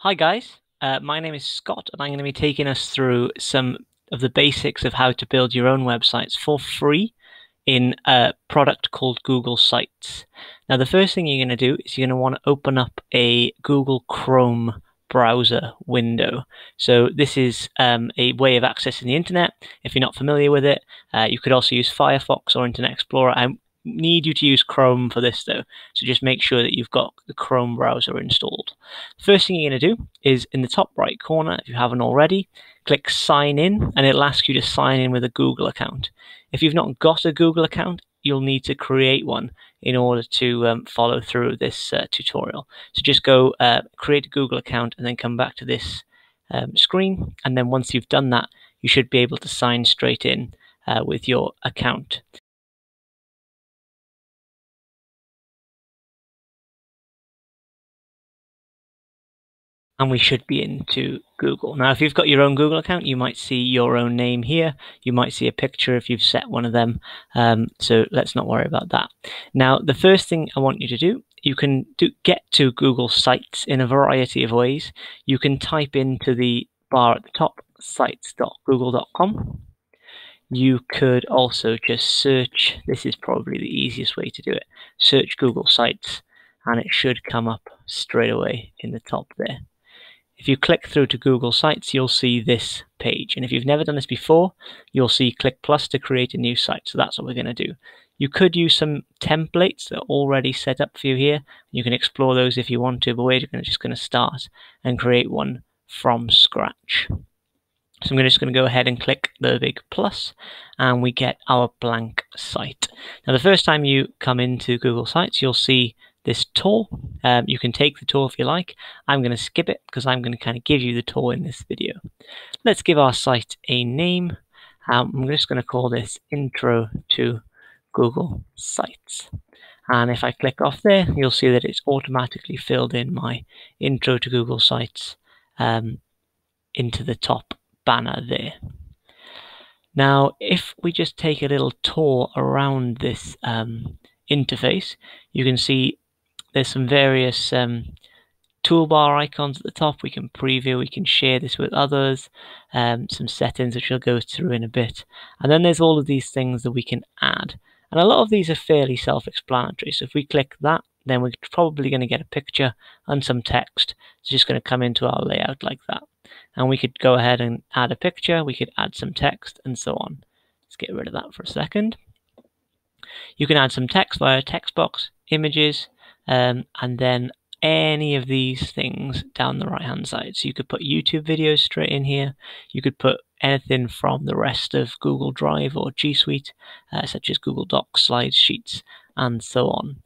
Hi guys, my name is Scott and I'm going to be taking us through some of the basics of how to build your own websites for free in a product called Google Sites. Now the first thing you're going to do is you're going to want to open up a Google Chrome browser window. So this is a way of accessing the internet. If you're not familiar with it, you could also use Firefox or Internet Explorer. I need you to use Chrome for this though, so just make sure that you've got the Chrome browser installed. First thing you're going to do is, in the top right corner, if you haven't already, click sign in, and it'll ask you to sign in with a Google account. If you've not got a Google account, you'll need to create one in order to follow through this tutorial. So just go create a Google account and then come back to this screen, and then once you've done that, you should be able to sign straight in with your account. And we should be into Google. Now, if you've got your own Google account, you might see your own name here. You might see a picture if you've set one of them. So let's not worry about that. Now, the first thing I want you to do, you can get to Google Sites in a variety of ways. You can type into the bar at the top, sites.google.com. You could also just search. This is probably the easiest way to do it. Search Google Sites, and it should come up straight away in the top there. If you click through to Google Sites, you'll see this page. And if you've never done this before, you'll see click plus to create a new site. So that's what we're going to do. You could use some templates that are already set up for you here. You can explore those if you want to, but we're just going to start and create one from scratch. So I'm just going to go ahead and click the big plus, and we get our blank site. Now, the first time you come into Google Sites, you'll see this tour. You can take the tour if you like. I'm going to skip it because I'm going to kind of give you the tour in this video. Let's give our site a name. I'm just going to call this Intro to Google Sites. And if I click off there, you'll see that it's automatically filled in my Intro to Google Sites into the top banner there. Now, if we just take a little tour around this interface, you can see there's some various toolbar icons at the top. We can preview, we can share this with others, some settings which we'll go through in a bit. And then there's all of these things that we can add. And a lot of these are fairly self-explanatory. So if we click that, then we're probably going to get a picture and some text. It's just going to come into our layout like that. And we could go ahead and add a picture, we could add some text, and so on. Let's get rid of that for a second. You can add some text via text box, images, and then any of these things down the right hand side. So you could put YouTube videos straight in here. You could put anything from the rest of Google Drive or G Suite, such as Google Docs, slides, sheets, and so on.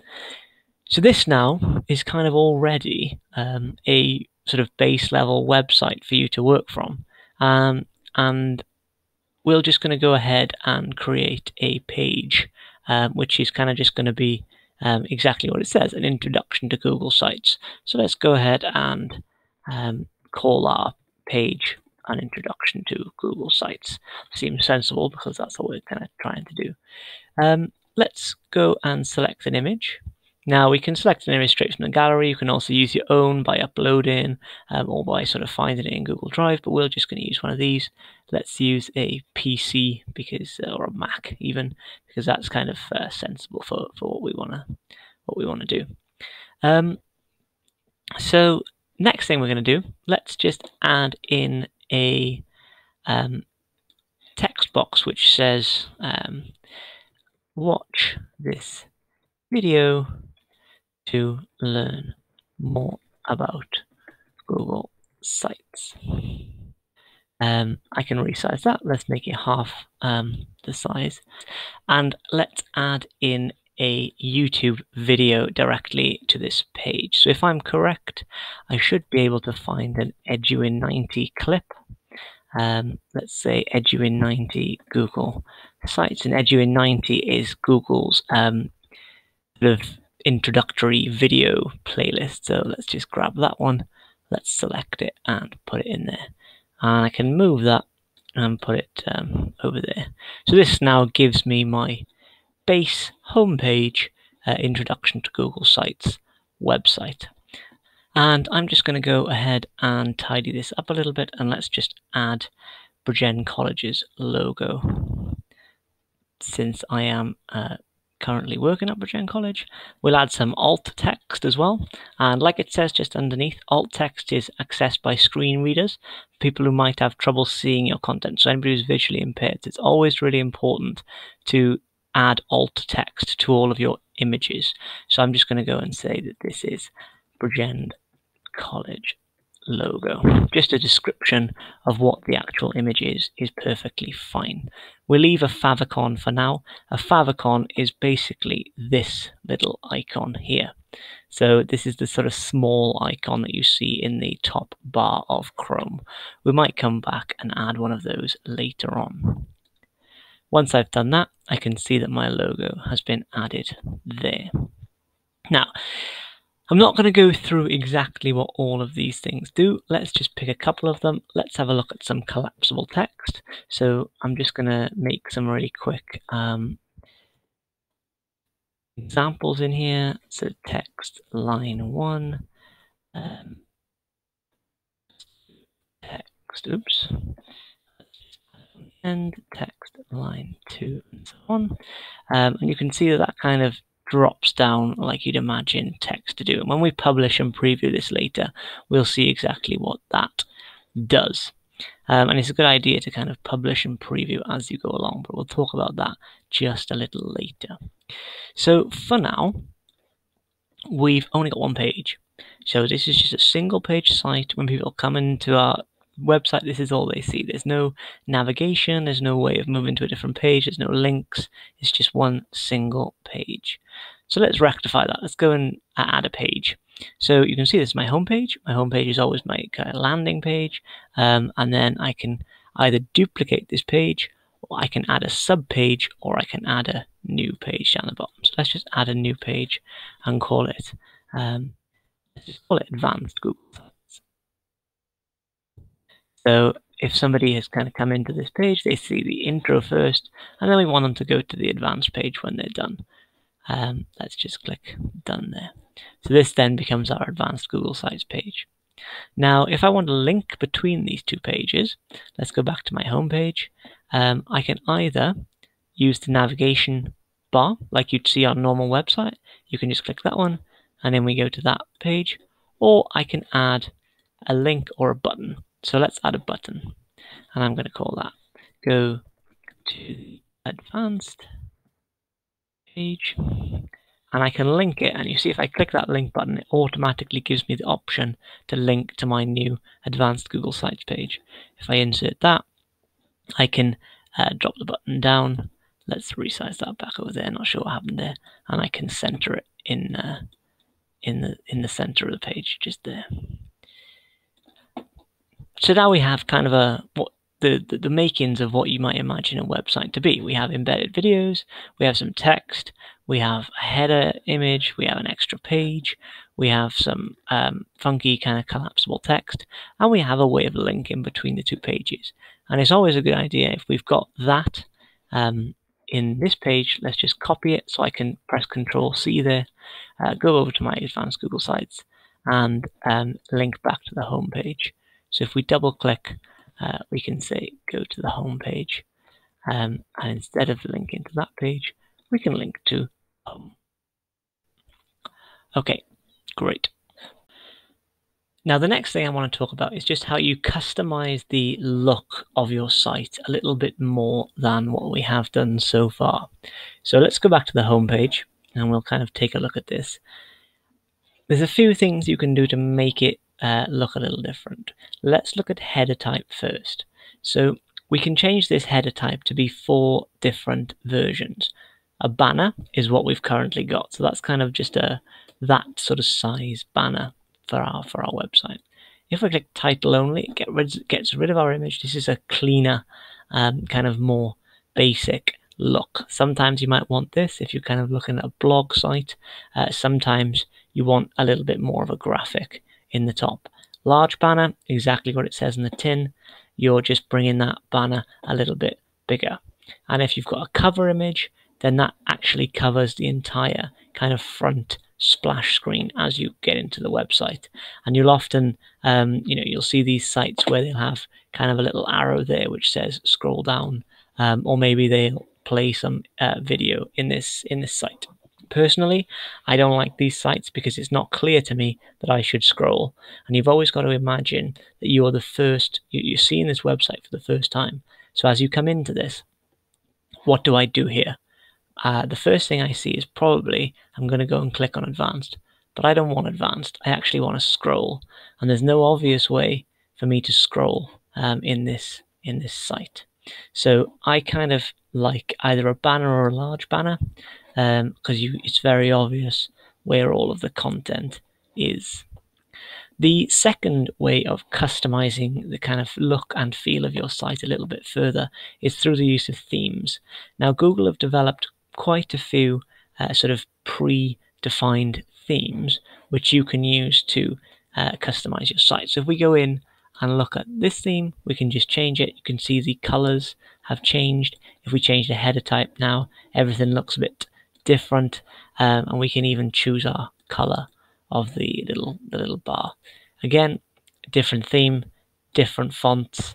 So this now is kind of already a sort of base level website for you to work from. And we're just going to go ahead and create a page, which is kind of just going to be exactly what it says, an introduction to Google Sites. So let's go ahead and call our page an introduction to Google Sites. Seems sensible because that's what we're kind of trying to do. Let's go and select an image. Now we can select an image straight from the gallery. You can also use your own by uploading or by sort of finding it in Google Drive, but we're just going to use one of these. Let's use a PC or a Mac even, because that's kind of sensible for what we want to do. So next thing we're going to do, let's just add in a text box which says watch this video to learn more about Google Sites. I can resize that. Let's make it half the size, and let's add in a YouTube video directly to this page. So if I'm correct, I should be able to find an EduIn 90 clip. Let's say EduIn 90 Google Sites, and EduIn 90 is Google's sort of introductory video playlist. So let's just grab that one, let's select it and put it in there, and I can move that and put it over there. So this now gives me my base homepage introduction to Google Sites website. And I'm just going to go ahead and tidy this up a little bit, and let's just add Bridgend College's logo. Since I am currently working at Bridgend College, we'll add some alt text as well. And like it says just underneath, alt text is accessed by screen readers, people who might have trouble seeing your content. So anybody who's visually impaired, it's always really important to add alt text to all of your images. So I'm just going to go and say that this is Bridgend College logo. Just a description of what the actual image is perfectly fine. We'll leave a favicon for now. A favicon is basically this little icon here. So this is the sort of small icon that you see in the top bar of Chrome. We might come back and add one of those later on. Once I've done that, I can see that my logo has been added there. Now, I'm not going to go through exactly what all of these things do. Let's just pick a couple of them. Let's have a look at some collapsible text. So I'm just going to make some really quick examples in here. So text line one, text, oops, and text line two and so on. And you can see that, that kind of drops down like you'd imagine text to do. And when we publish and preview this later, we'll see exactly what that does. And it's a good idea to kind of publish and preview as you go along, but we'll talk about that just a little later. So for now, we've only got one page. So this is just a single page site. When people come into our website, this is all they see. There's no navigation, there's no way of moving to a different page, there's no links, it's just one single page. So let's rectify that. Let's go and add a page. So you can see this is my home page. My home page is always my kind of landing page, and then I can either duplicate this page, or I can add a sub page, or I can add a new page down the bottom. So let's just add a new page and call it let's just call it Advanced Google. So if somebody has kind of come into this page, they see the intro first, and then we want them to go to the advanced page when they're done. Let's just click done there. So this then becomes our Advanced Google Sites page. Now, if I want to link between these two pages, let's go back to my home page. I can either use the navigation bar, like you'd see on a normal website. You can just click that one, and then we go to that page. Or I can add a link or a button. So let's add a button, and I'm going to call that go to the advanced page, and I can link it. And you see if I click that link button, it automatically gives me the option to link to my new Advanced Google Sites page. If I insert that, I can drop the button down. Let's resize that back over there. Not sure what happened there, and I can center it in the center of the page, just there. So now we have kind of a the makings of what you might imagine a website to be. We have embedded videos, we have some text, we have a header image, we have an extra page, we have some funky kind of collapsible text, and we have a way of linking between the two pages. And it's always a good idea if we've got that in this page, let's just copy it. So I can press Control C there, go over to my Advanced Google Sites, and link back to the home page. So if we double click, we can say go to the home page, and instead of linking to that page, we can link to home. Okay, great. Now the next thing I want to talk about is just how you customize the look of your site a little bit more than what we have done so far. So let's go back to the home page, and we'll kind of take a look at this. There's a few things you can do to make it look a little different. Let's look at header type first. So we can change this header type to be 4 different versions. A banner is what we've currently got, so that's kind of just that sort of size banner for our website. If I click title only, it gets rid of our image. This is a cleaner, kind of more basic look. Sometimes you might want this if you're kind of looking at a blog site. Sometimes you want a little bit more of a graphic in the top. Large banner, exactly what it says in the tin. You're just bringing that banner a little bit bigger. And if you've got a cover image, then that actually covers the entire kind of front splash screen as you get into the website. And you'll often, you'll see these sites where they'll have kind of a little arrow there which says scroll down, or maybe they'll play some video in this site. Personally, I don't like these sites because it's not clear to me that I should scroll. And you've always got to imagine that you are the first, you're seeing this website for the first time. So as you come into this, what do I do here? The first thing I see is probably I'm going to go and click on advanced, but I don't want advanced. I actually want to scroll, and there's no obvious way for me to scroll in this site. So I kind of like either a banner or a large banner, because it's very obvious where all of the content is. The second way of customizing the kind of look and feel of your site a little bit further is through the use of themes. Now, Google have developed quite a few sort of pre-defined themes which you can use to customize your site. So if we go in and look at this theme, we can just change it. You can see the colors have changed. If we change the header type now, everything looks a bit different, and we can even choose our color of the little bar. Again, different theme, different fonts,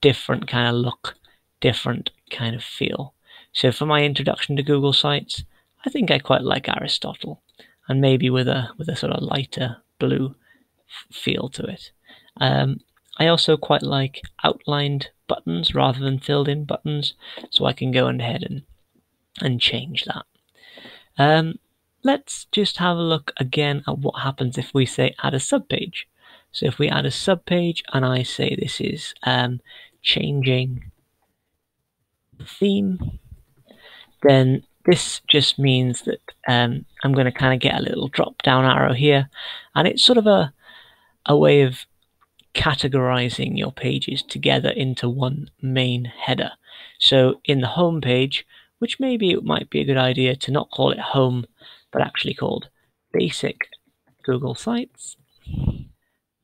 different kind of look, different kind of feel. So for my introduction to Google Sites, I think I quite like Aristotle, and maybe with a sort of lighter blue feel to it. I also quite like outlined buttons rather than filled in buttons, so I can go ahead and change that. Let's just have a look again at what happens if we say add a subpage. So if we add a subpage and I say this is changing the theme, then this just means that I'm going to kind of get a little drop down arrow here, and it's sort of a way of categorizing your pages together into one main header. So in the home page, which maybe it might be a good idea to not call it home, but actually called basic Google Sites,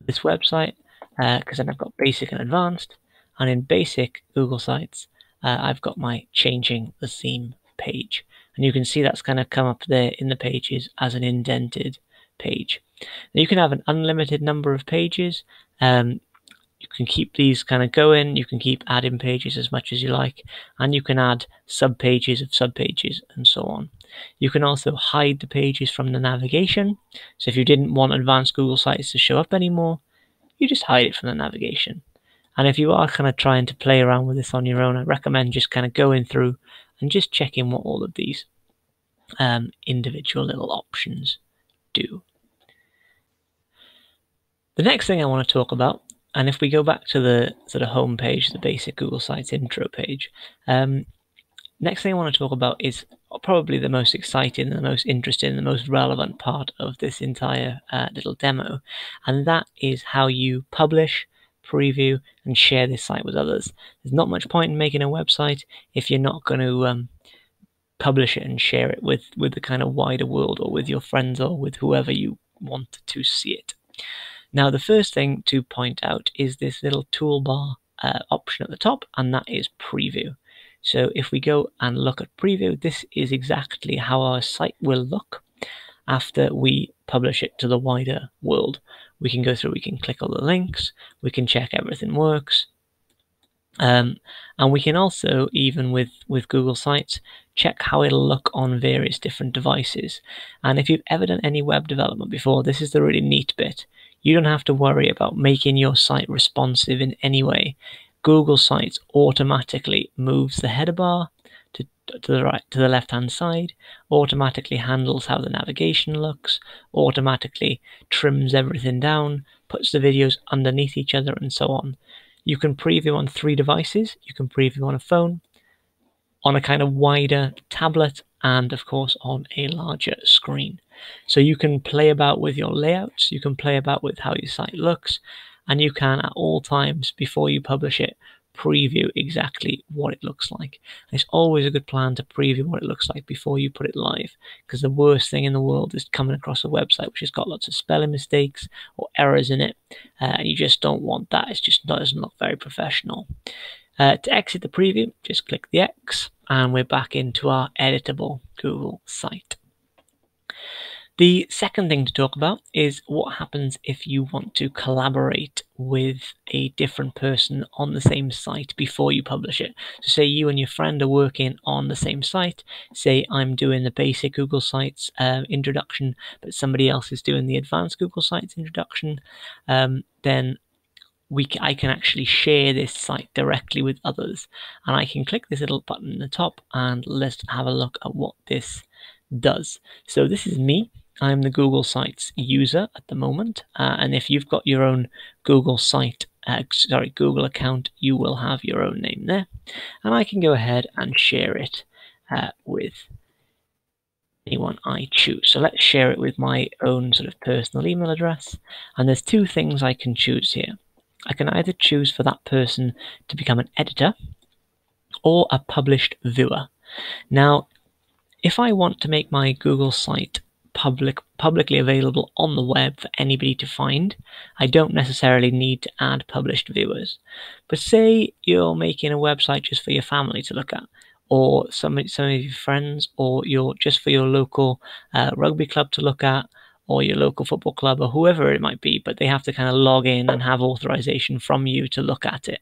this website, because then I've got basic and advanced, and in basic Google Sites, I've got my changing the theme page. And you can see that's kind of come up there in the pages as an indented page. Now you can have an unlimited number of pages. You can keep these kind of going. You can keep adding pages as much as you like, and you can add subpages of subpages and so on. You can also hide the pages from the navigation. So if you didn't want advanced Google Sites to show up anymore, you just hide it from the navigation. And if you are kind of trying to play around with this on your own, I recommend just kind of going through and just checking what all of these individual little options do. The next thing I want to talk about, and if we go back to the sort of home page, the basic Google Sites intro page, next thing I want to talk about is probably the most exciting, the most interesting, the most relevant part of this entire little demo, and that is how you publish, preview and share this site with others. There's not much point in making a website if you're not going to publish it and share it with the kind of wider world, or with your friends, or with whoever you want to see it. Now, the first thing to point out is this little toolbar option at the top, and that is preview. So if we go and look at preview, this is exactly how our site will look after we publish it to the wider world. We can go through, we can click all the links, we can check everything works, and we can also, even with Google Sites, check how it'll look on various different devices. And if you've ever done any web development before, this is the really neat bit. You don't have to worry about making your site responsive in any way. Google Sites automatically moves the header bar to the left-hand side, automatically handles how the navigation looks, automatically trims everything down, puts the videos underneath each other, and so on. You can preview on 3 devices. You can preview on a phone, on a kind of wider tablet, and of course on a larger screen. So you can play about with your layouts, you can play about with how your site looks, and you can at all times before you publish it preview exactly what it looks like. It's always a good plan to preview what it looks like before you put it live, because the worst thing in the world is coming across a website which has got lots of spelling mistakes or errors in it, and you just don't want that. It just doesn't look very professional. To exit the preview, just click the X, and we're back into our editable Google site. The second thing to talk about is what happens if you want to collaborate with a different person on the same site before you publish it. So say you and your friend are working on the same site, say I'm doing the basic Google Sites introduction, but somebody else is doing the advanced Google Sites introduction, then I can actually share this site directly with others, and I can click this little button at the top and let's have a look at what this does. So this is me. I'm the Google Sites user at the moment, and if you've got your own Google site, Google account, you will have your own name there, and I can go ahead and share it with anyone I choose. So let's share it with my own sort of personal email address, and there's two things I can choose here. I can either choose for that person to become an editor or a published viewer. Now, if I want to make my Google site publicly available on the web for anybody to find, I don't necessarily need to add published viewers. But say you're making a website just for your family to look at, or some of your friends, or you're just for your local rugby club to look at, or your local football club, or whoever it might be, but they have to kind of log in and have authorization from you to look at it.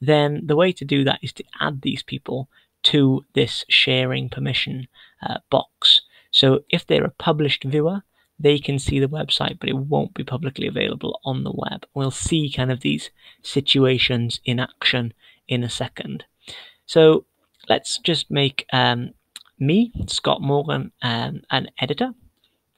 Then the way to do that is to add these people to this sharing permission box. So if they're a published viewer, they can see the website, but it won't be publicly available on the web. We'll see kind of these situations in action in a second. So let's just make me, Scott Morgan, an editor.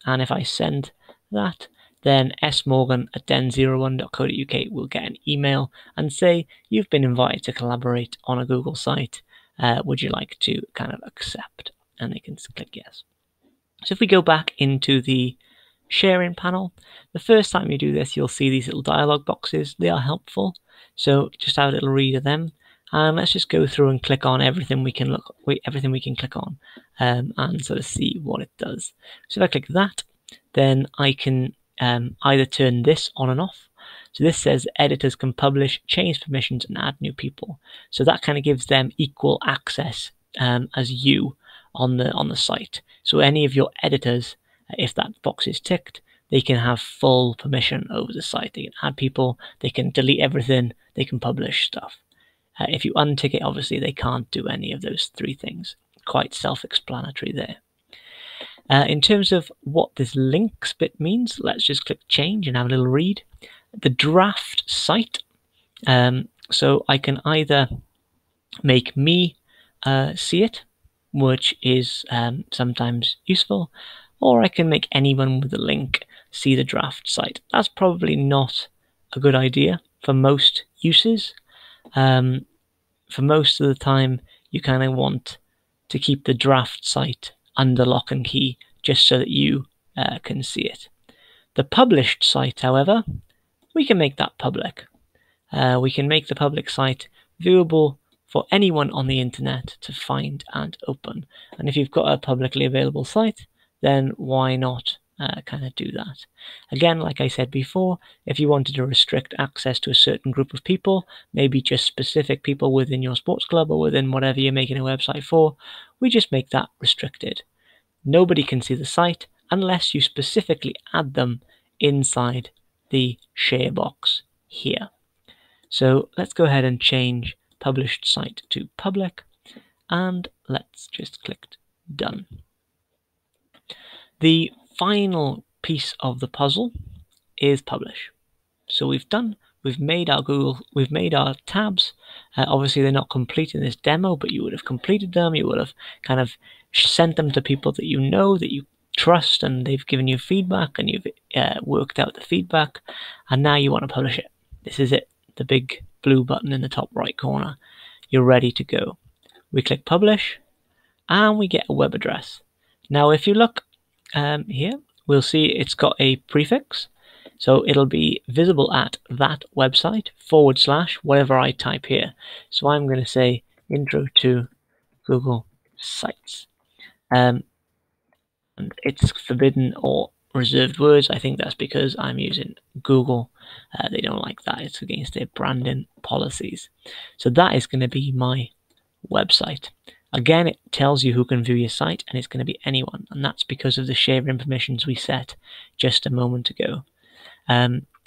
And if I send that, then smorgan@den01.co.uk will get an email and say, you've been invited to collaborate on a Google site. Would you like to kind of accept? And they can click yes. So if we go back into the sharing panel, the first time you do this, you'll see these little dialog boxes. They are helpful. So just have a little read of them. And let's just go through and click on everything we can click on, and sort of see what it does. So if I click that, then I can either turn this on and off. So this says editors can publish, change permissions, and add new people. So that kind of gives them equal access as you on the site. So any of your editors, if that box is ticked, they can have full permission over the site. They can add people, they can delete everything, they can publish stuff. If you untick it, obviously they can't do any of those three things. Quite self-explanatory there. In terms of what this links bit means, let's just click change and have a little read. The draft site, so I can either make me see it, which is sometimes useful, or I can make anyone with a link see the draft site. That's probably not a good idea for most uses. For most of the time, you kind of want to keep the draft site under lock and key just so that you can see it. The published site, however, we can make that public. We can make the public site viewable for anyone on the internet to find and open. And if you've got a publicly available site, then why not kind of do that? Again, like I said before, if you wanted to restrict access to a certain group of people, maybe just specific people within your sports club or within whatever you're making a website for, we just make that restricted. Nobody can see the site unless you specifically add them inside the share box here. So let's go ahead and change published site to public, and let's just click done. The final piece of the puzzle is publish. So we've made our tabs. Obviously they're not complete in this demo, but you would have completed them. You would have kind of sent them to people that you know, that you trust, and they've given you feedback, and you've worked out the feedback, and now you want to publish it. This is it, the big blue button in the top right corner. You're ready to go. We click publish and we get a web address. Now if you look here, we'll see it's got a prefix, so it'll be visible at that website / whatever I type here. So I'm going to say intro to Google Sites, and it's forbidden or reserved words. I think that's because I'm using Google. They don't like that. It's against their branding policies. So that is going to be my website. Again, it tells you who can view your site, and it's going to be anyone, and that's because of the share permissions we set just a moment ago.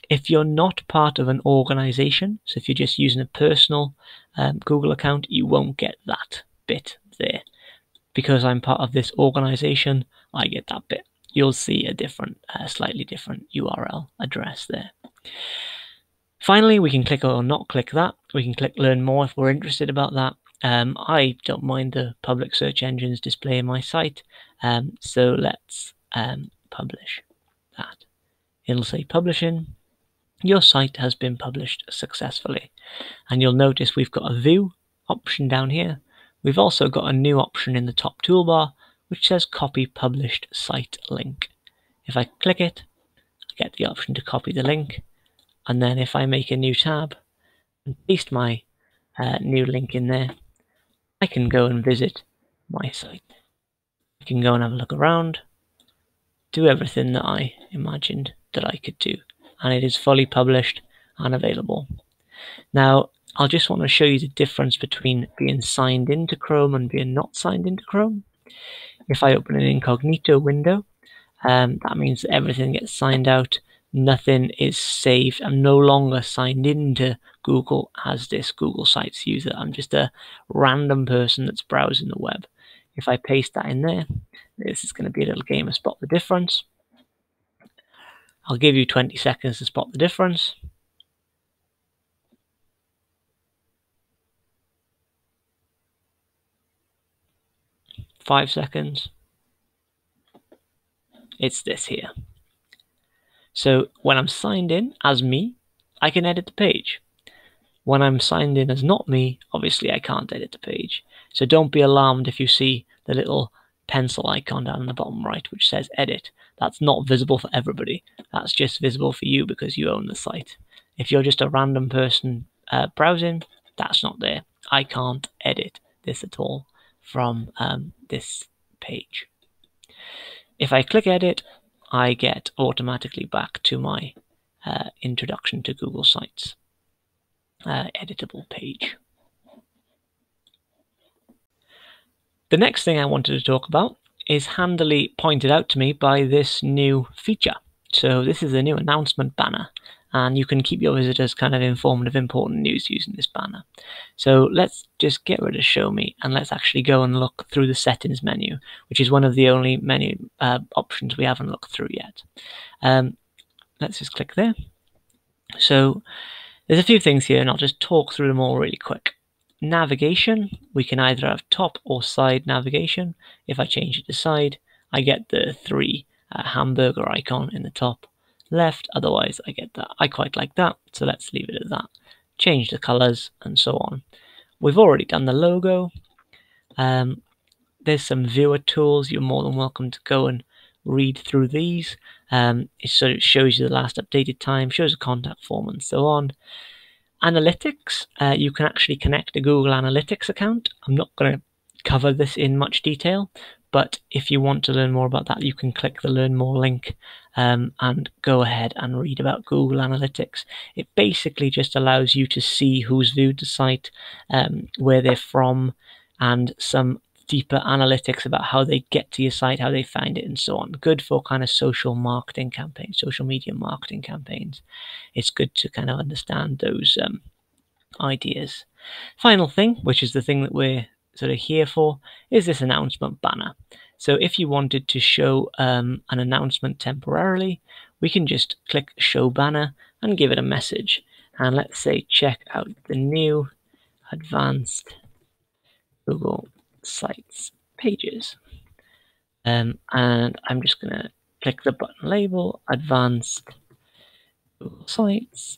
If you're not part of an organization, so if you're just using a personal Google account, you won't get that bit there. Because I'm part of this organization, I get that bit. You'll see a different, slightly different URL address there. Finally, we can click or not click that. We can click learn more if we're interested about that. I don't mind the public search engines displaying my site, so let's publish that. It'll say publishing. Your site has been published successfully. And you'll notice we've got a view option down here. We've also got a new option in the top toolbar which says copy published site link. If I click it, I get the option to copy the link, and then if I make a new tab and paste my new link in there, I can go and visit my site. I can go and have a look around, do everything that I imagined that I could do, and it is fully published and available. Now, I'll just want to show you the difference between being signed into Chrome and being not signed into Chrome. If I open an incognito window, that means that everything gets signed out. Nothing is saved. I'm no longer signed into Google as this Google Sites user. I'm just a random person that's browsing the web. If I paste that in there, this is going to be a little game of spot the difference. I'll give you 20 seconds to spot the difference. $5 seconds. It's this here. So when I'm signed in as me, I can edit the page. When I'm signed in as not me, obviously I can't edit the page. So don't be alarmed if you see the little pencil icon down in the bottom right which says edit. That's not visible for everybody. That's just visible for you because you own the site. If you're just a random person browsing, that's not there. I can't edit this at all from this page. If I click edit, I get automatically back to my introduction to Google Sites editable page. The next thing I wanted to talk about is handily pointed out to me by this new feature. So this is the new announcement banner, and you can keep your visitors kind of informed of important news using this banner. So let's just get rid of show me, and let's actually go and look through the settings menu, which is one of the only menu options we haven't looked through yet. Let's just click there. So there's a few things here, and I'll just talk through them all really quick. Navigation, we can either have top or side navigation. If I change it to side, I get the three hamburger icon in the top left, otherwise I get that. I quite like that, so let's leave it at that. Change the colors and so on. We've already done the logo. There's some viewer tools. You're more than welcome to go and read through these. It sort of shows you the last updated time, shows a contact form and so on. Analytics, you can actually connect a Google Analytics account. I'm not going to cover this in much detail, but if you want to learn more about that, you can click the Learn More link and go ahead and read about Google Analytics. It basically just allows you to see who's viewed the site, where they're from, and some deeper analytics about how they get to your site, how they find it, and so on. Good for kind of social marketing campaigns, social media marketing campaigns. It's good to kind of understand those ideas. Final thing, which is the thing that we're sort of here for, is this announcement banner. So if you wanted to show an announcement temporarily, we can just click show banner and give it a message, and let's say check out the new advanced Google Sites pages, and I'm just gonna click the button label advanced Google Sites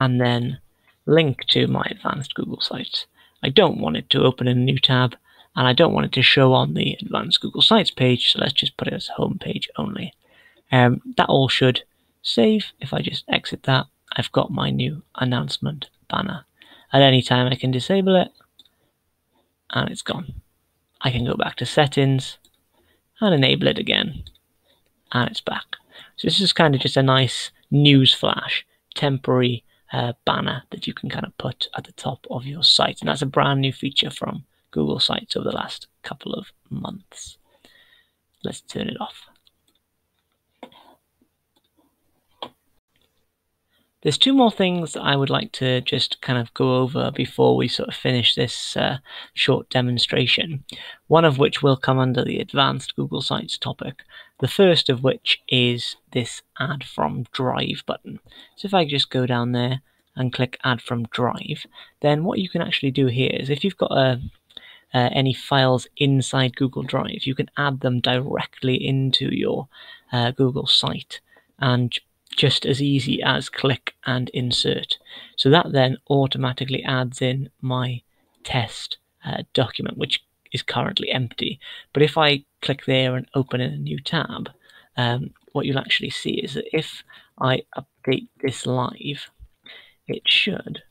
and then link to my advanced Google Sites. I don't want it to open in a new tab, and I don't want it to show on the advanced Google Sites page, so let's just put it as home page only. That all should save. If I just exit that, I've got my new announcement banner. At any time I can disable it, and it's gone. I can go back to settings and enable it again, and it's back. So this is kind of just a nice news flash, temporary banner that you can kind of put at the top of your site, and that's a brand new feature from Google Sites over the last couple of months. Let's turn it off. There's two more things I would like to just kind of go over before we sort of finish this short demonstration, one of which will come under the advanced Google Sites topic, the first of which is this Add From Drive button. So if I just go down there and click Add From Drive, then what you can actually do here is if you've got any files inside Google Drive, you can add them directly into your Google site, and just as easy as click and insert. So that then automatically adds in my test document, which is currently empty. But if I click there and open a new tab, what you'll actually see is that if I update this live, it should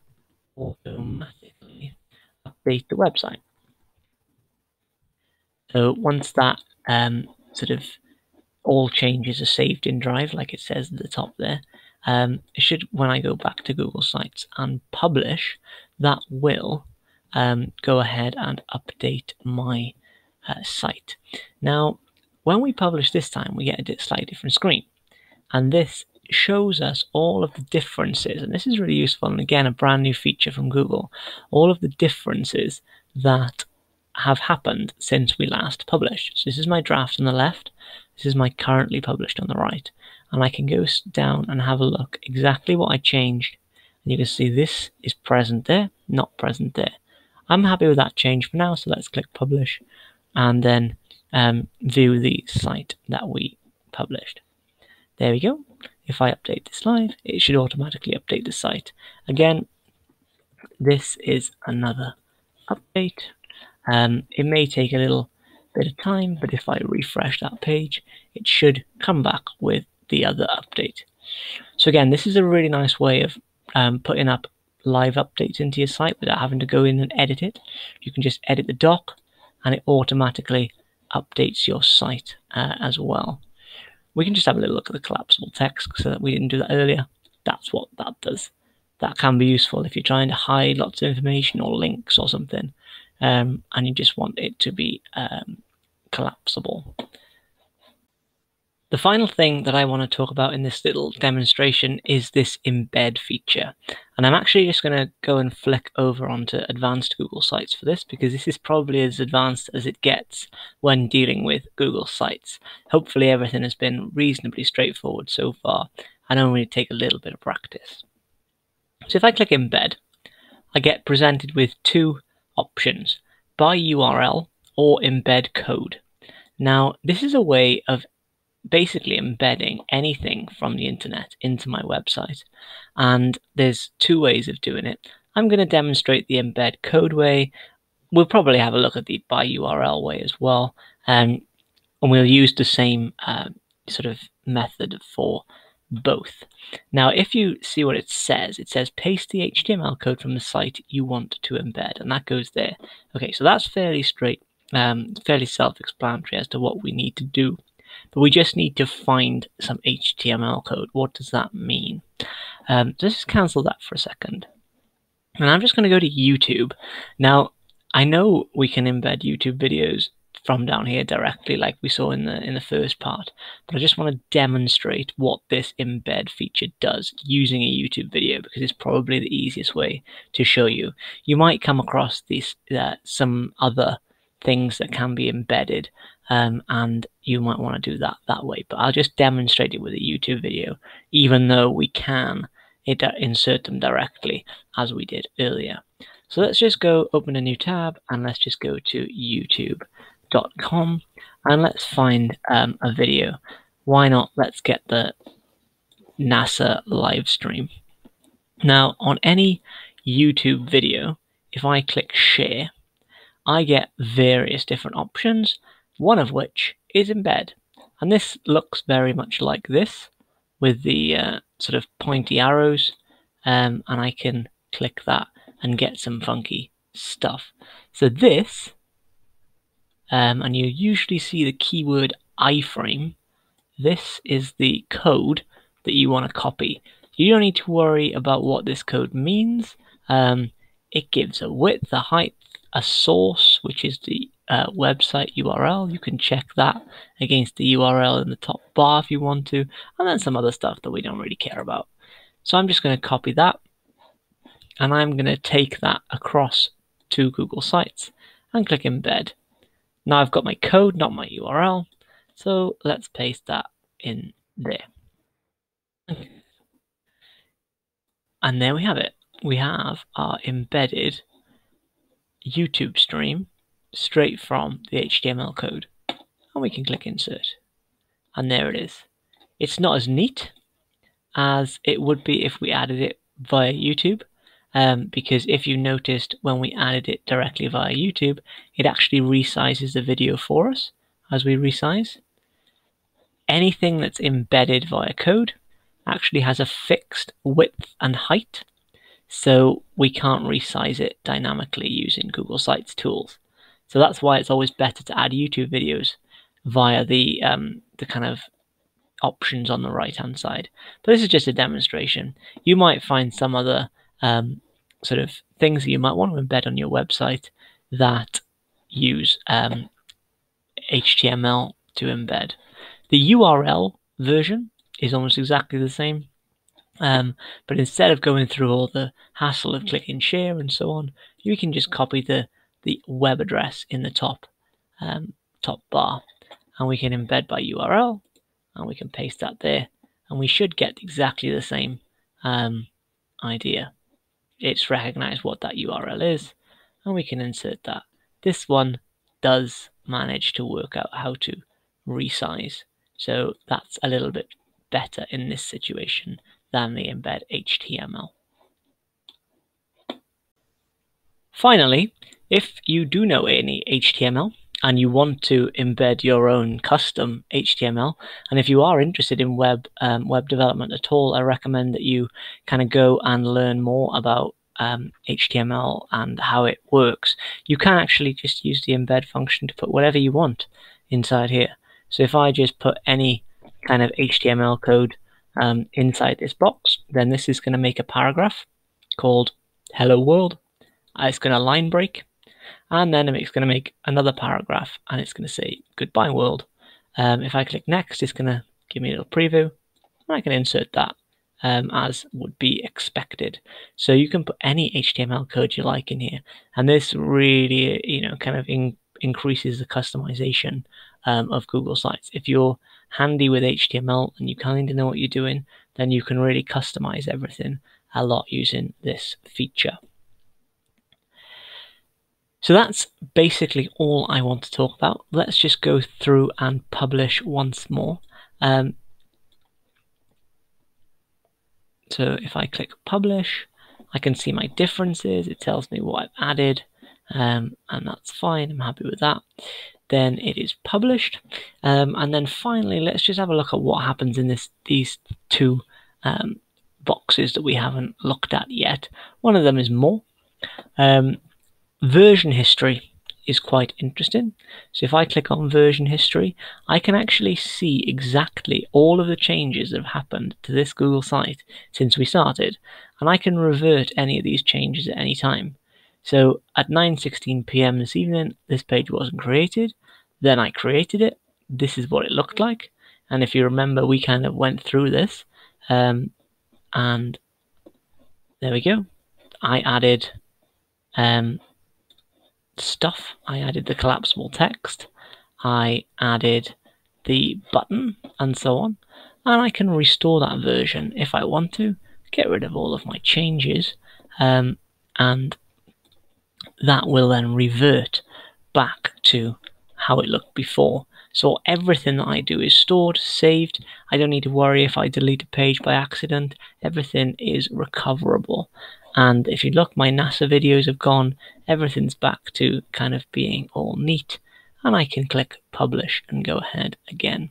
automatically update the website. So once that sort of all changes are saved in Drive, like it says at the top there, it should, when I go back to Google Sites and publish, that will go ahead and update my site. Now, when we publish this time, we get a slightly different screen, and this shows us all of the differences, and this is really useful, and again, a brand new feature from Google, all of the differences that have happened since we last published. So this is my draft on the left, this is my currently published on the right, and I can go down and have a look exactly what I changed, and you can see this is present there, not present there. I'm happy with that change for now, so let's click publish and then view the site that we published. There we go. If I update this live, it should automatically update the site. Again, this is another update. It may take a little bit of time, but if I refresh that page, it should come back with the other update. So again, this is a really nice way of putting up live updates into your site without having to go in and edit it. You can just edit the doc and it automatically updates your site as well. We can just have a little look at the collapsible text so that we didn't do that earlier. That's what that does. That can be useful if you're trying to hide lots of information or links or something. And you just want it to be collapsible. The final thing that I want to talk about in this little demonstration is this embed feature. And I'm actually just going to go and flick over onto advanced Google Sites for this, because this is probably as advanced as it gets when dealing with Google Sites. Hopefully everything has been reasonably straightforward so far and only take a little bit of practice. So if I click embed, I get presented with two options: by URL or embed code. Now, this is a way of basically embedding anything from the internet into my website, and there's two ways of doing it. I'm going to demonstrate the embed code way. We'll probably have a look at the by URL way as well, and we'll use the same sort of method for both. Now, if you see what it says paste the HTML code from the site you want to embed, and that goes there. Okay, so that's fairly straight, fairly self-explanatory as to what we need to do, but we just need to find some HTML code. What does that mean? Let's just cancel that for a second, and I'm just going to go to YouTube. Now, I know we can embed YouTube videos from down here directly, like we saw in the first part, but I just want to demonstrate what this embed feature does using a YouTube video, because it's probably the easiest way to show you. You might come across these some other things that can be embedded, and you might want to do that way, but I'll just demonstrate it with a YouTube video, even though we can insert them directly as we did earlier. So let's just go open a new tab and let's just go to YouTube.com and let's find a video. Why not? Let's get the NASA live stream. Now, on any YouTube video, if I click share, I get various different options, one of which is embed, and this looks very much like this with the sort of pointy arrows, and I can click that and get some funky stuff. So this and you usually see the keyword iframe. This is the code that you want to copy. You don't need to worry about what this code means. It gives a width, a height, a source, which is the website URL. You can check that against the URL in the top bar if you want to, and then some other stuff that we don't really care about. So I'm just going to copy that, and I'm going to take that across to Google Sites and click embed. Now I've got my code, not my URL, so let's paste that in there. And there we have it. We have our embedded YouTube stream straight from the HTML code. And we can click insert. And there it is. It's not as neat as it would be if we added it via YouTube, because if you noticed, when we added it directly via YouTube, it actually resizes the video for us as we resize. Anything that's embedded via code actually has a fixed width and height, so we can't resize it dynamically using Google Sites tools. So that's why it's always better to add YouTube videos via the kind of options on the right-hand side. But this is just a demonstration. You might find some other sort of things that you might want to embed on your website that use HTML to embed. The URL version is almost exactly the same, but instead of going through all the hassle of clicking share and so on, you can just copy the web address in the top bar, and we can embed by URL, and we can paste that there, and we should get exactly the same idea. It's recognized what that URL is, and we can insert that. This one does manage to work out how to resize, so that's a little bit better in this situation than the embed HTML. Finally, if you do know any HTML and you want to embed your own custom HTML, and if you are interested in web development at all, I recommend that you kind of go and learn more about HTML and how it works. You can actually just use the embed function to put whatever you want inside here. So if I just put any kind of HTML code inside this box, then this is going to make a paragraph called Hello World. It's going to line break, and then it's going to make another paragraph, and it's going to say Goodbye World. If I click next, it's going to give me a little preview, and I can insert that as would be expected. So you can put any HTML code you like in here, and this really, you know, kind of increases the customization of Google Sites. If you're handy with HTML and you kind of know what you're doing, then you can really customize everything a lot using this feature. So that's basically all I want to talk about. Let's just go through and publish once more. So if I click publish, I can see my differences. It tells me what I've added, and that's fine. I'm happy with that. Then it is published, and then finally let's just have a look at what happens in these two boxes that we haven't looked at yet. One of them is more. Version history is quite interesting. So if I click on version history, I can actually see exactly all of the changes that have happened to this Google site since we started, and I can revert any of these changes at any time. So at 9:16 p.m. this evening, this page wasn't created. Then I created it. This is what it looked like. And if you remember, we kind of went through this. And there we go. I added stuff. I added the collapsible text. I added the button and so on. And I can restore that version if I want to, get rid of all of my changes, and that will then revert back to how it looked before. So everything that I do is stored, saved. I don't need to worry if I delete a page by accident. Everything is recoverable. And if you look, my NASA videos have gone. Everything's back to kind of being all neat. And I can click publish and go ahead again.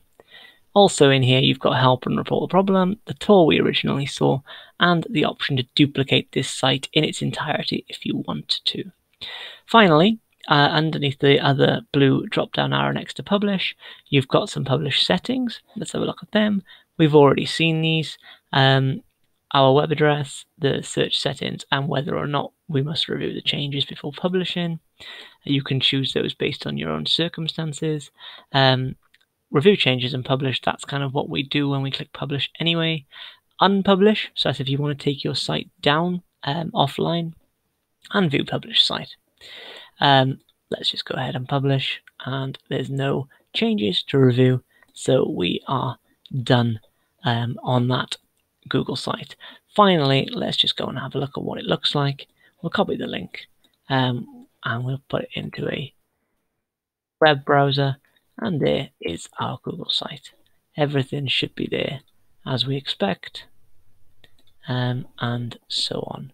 Also in here, you've got help and report the problem, the tool we originally saw, and the option to duplicate this site in its entirety if you want to. Finally, underneath the other blue drop-down arrow next to publish, you've got some publish settings. Let's have a look at them. We've already seen these. our web address, the search settings, and whether or not we must review the changes before publishing. You can choose those based on your own circumstances. Review changes and publish, that's kind of what we do when we click publish anyway. Unpublish, so that's if you want to take your site down offline. And view publish site. Let's just go ahead and publish, and there's no changes to review, so we are done on that Google site. Finally, let's just go and have a look at what it looks like. We'll copy the link and we'll put it into a web browser, and there is our Google site. Everything should be there as we expect, and so on.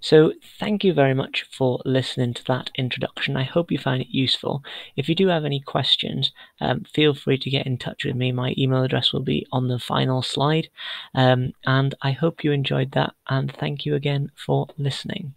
So thank you very much for listening to that introduction. I hope you find it useful. If you do have any questions, feel free to get in touch with me. My email address will be on the final slide. And I hope you enjoyed that, and thank you again for listening.